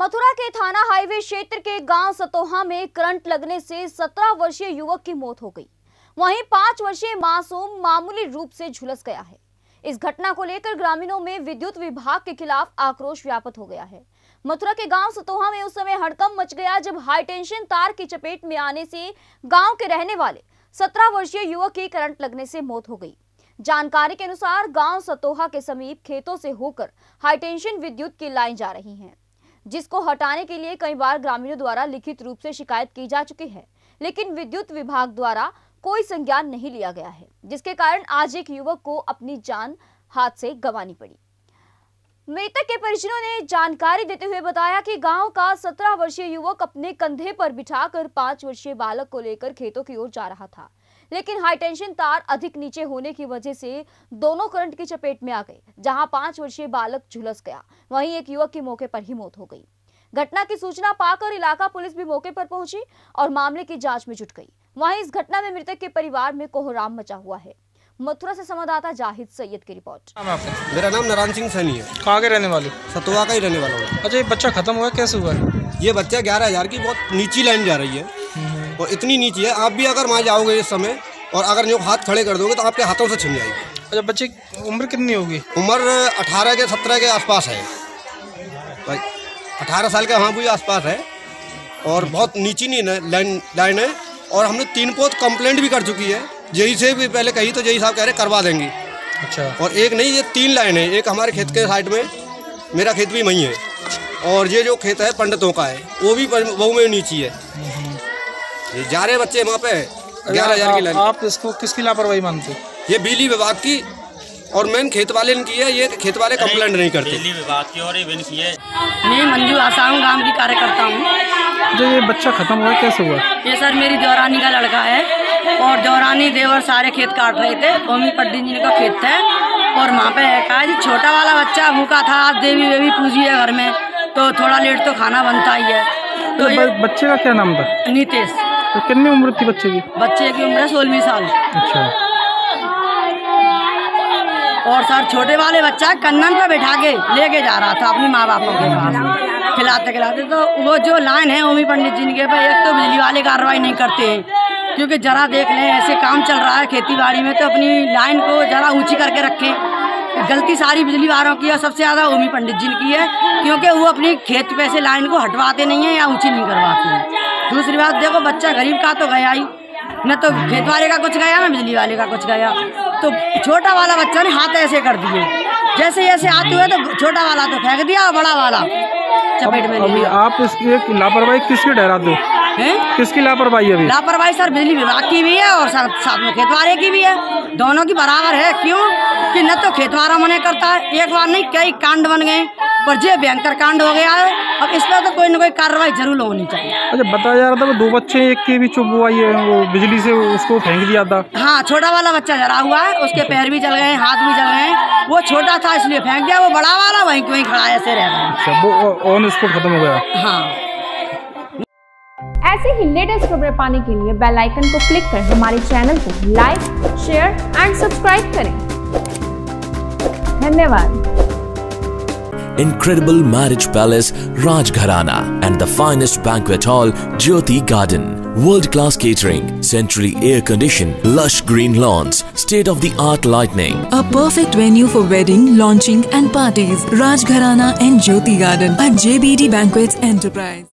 मथुरा के थाना हाईवे क्षेत्र के गांव सतोहा में करंट लगने से 17 वर्षीय युवक की मौत हो गई। वहीं 5 वर्षीय मासूम मामूली रूप से झुलस गया है। इस घटना को लेकर ग्रामीणों में विद्युत विभाग के खिलाफ आक्रोश व्याप्त हो गया है। मथुरा के गांव सतोहा में उस समय हड़कंप मच गया जब हाई टेंशन तार की चपेट में आने से गाँव के रहने वाले 17 वर्षीय युवक की करंट लगने से मौत हो गई। जानकारी के अनुसार गाँव सतोहा के समीप खेतों से होकर हाईटेंशन विद्युत की लाइन जा रही है, जिसको हटाने के लिए कई बार ग्रामीणों द्वारा लिखित रूप से शिकायत की जा चुकी है, लेकिन विद्युत विभाग द्वारा कोई संज्ञान नहीं लिया गया है, जिसके कारण आज एक युवक को अपनी जान हाथ से गंवानी पड़ी। मृतक के परिजनों ने जानकारी देते हुए बताया कि गांव का 17 वर्षीय युवक अपने कंधे पर बिठाकर 5 वर्षीय बालक को लेकर खेतों की ओर जा रहा था, लेकिन हाईटेंशन तार अधिक नीचे होने की वजह से दोनों करंट की चपेट में आ गए, जहां 5 वर्षीय बालक झुलस गया। वहीं एक युवक की मौके पर ही मौत हो गई। घटना की सूचना पाकर इलाका पुलिस भी मौके पर पहुंची और मामले की जांच में जुट गई। वहीं इस घटना में मृतक के परिवार में कोहराम मचा हुआ है। मथुरा से संवाददाता जाहिद सैयद की रिपोर्ट। मेरा नाम नारायण सिंह सैनी है। कहाँ के रहने वाले? सतुआ का ही रहने वाला हूँ। अच्छा, ये बच्चा खत्म हुआ कैसे हुआ? ये बच्चा 11,000 की बहुत नीची लाइन जा रही है और इतनी नीची है, आप भी अगर वहाँ जाओगे इस समय और अगर जो हाथ खड़े कर दोगे तो आपके हाथों से छिन जाएगी। अच्छा, बच्चे की उम्र कितनी होगी? उम्र 18 के 17 के आसपास है, 18 साल के वहाँ भी आसपास है और बहुत नीची लाइन है। और हमने 3 कंप्लेंट भी कर चुकी है, जेई से भी पहले कही तो जेई साहब कह रहे करवा देंगे। अच्छा। और एक नहीं, ये 3 लाइन है। एक हमारे खेत के साइड में, मेरा खेत भी वहीं है, और ये जो खेत है पंडितों का है वो भी बहु में नीची है। ये जा रहे बच्चे वहाँ पे 11,000 की लाइन। आप इसको किसकी लापरवाही मानते? ये बिजली विभाग की और मेन खेत वाले ने की है। ये खेत वाले कंप्लेंट नहीं करते, बिजली विभाग की और इवन की है। मैं मंजू आशा हूँ, गाँव की कार्यकर्ता हूँ। जो ये बच्चा खत्म हुआ कैसे हुआ? ये सर मेरी दौरानी का लड़का है और दौरानी देवर सारे खेत काट रहे थे। ओमी पड्डी जी का खेत है और वहाँ पे कहा जी छोटा वाला बच्चा भूखा था, आज देवी वेवी पूजी है घर में तो थोड़ा लेट तो खाना बनता ही है। तो बच्चे का क्या नाम था? नीतेश। तो कितनी उम्र थी बच्चे की? बच्चे की उम्र 16 साल। अच्छा। और सर छोटे वाले बच्चा कन्नन पर बैठा के लेके जा रहा था अपने माँ बापों के पास खिलाते खिलाते, तो वो जो लाइन है ओमी पंडित जी के पर एक तो बिजली वाले कार्रवाई नहीं करते हैं, क्योंकि जरा देख लें ऐसे काम चल रहा है खेती बाड़ी में तो अपनी लाइन को जरा ऊंची करके रखें। गलती सारी बिजली वालों की है, सबसे ज़्यादा ओमी पंडित जी की है, क्योंकि वो अपने खेत पे से लाइन को हटवाते नहीं हैं या ऊंची नहीं करवाते हैं। दूसरी बात देखो, बच्चा गरीब का तो गया ही न, तो खेत वाले का कुछ गया न बिजली वाले का कुछ गया। तो छोटा वाला बच्चा ने हाथ ऐसे कर दिए, जैसे जैसे आते हुए तो छोटा वाला तो फेंक दिया और बड़ा वाला चपेट में लिया। आप इसकी लापरवाही किसके डरा दो? किसकी लापरवाही? अभी लापरवाही सर बिजली विभाग की भी है और साथ में खेतवारे की भी है, दोनों की बराबर है। क्यों कि न तो खेतवारा मना करता है, एक बार नहीं कई कांड बन गए पर जे भयंकर कांड हो गया है, अब इस पर तो कोई न कोई कार्रवाई जरूर होनी चाहिए। अच्छा, बताया जा रहा था 2 बच्चे एक के भी चुप हुआ, ये वो बिजली से उसको फेंक दिया था। हाँ, छोटा वाला बच्चा जरा हुआ है, उसके पैर भी जल गए, हाथ भी जल गए। वो छोटा था इसलिए फेंक दिया, वो बड़ा वाला वहीं वहीं खड़ा ऐसे रह गया। वो ऑन स्पॉट खत्म हो गया। हाँ, ऐसे ही लेटेस्ट खबरें पाने के लिए बेल आइकन को क्लिक करें। हमारे चैनल को लाइक, शेयर एंड सब्सक्राइब करें। धन्यवाद। Incredible marriage palace Rajgarhana and the finest banquet hall Jyoti Garden. World-class catering, centrally air-conditioned, lush green lawns, state-of-the-art lighting. A perfect venue for wedding, launching and parties. Rajgarhana and Jyoti Garden at JBD Banquets Enterprise.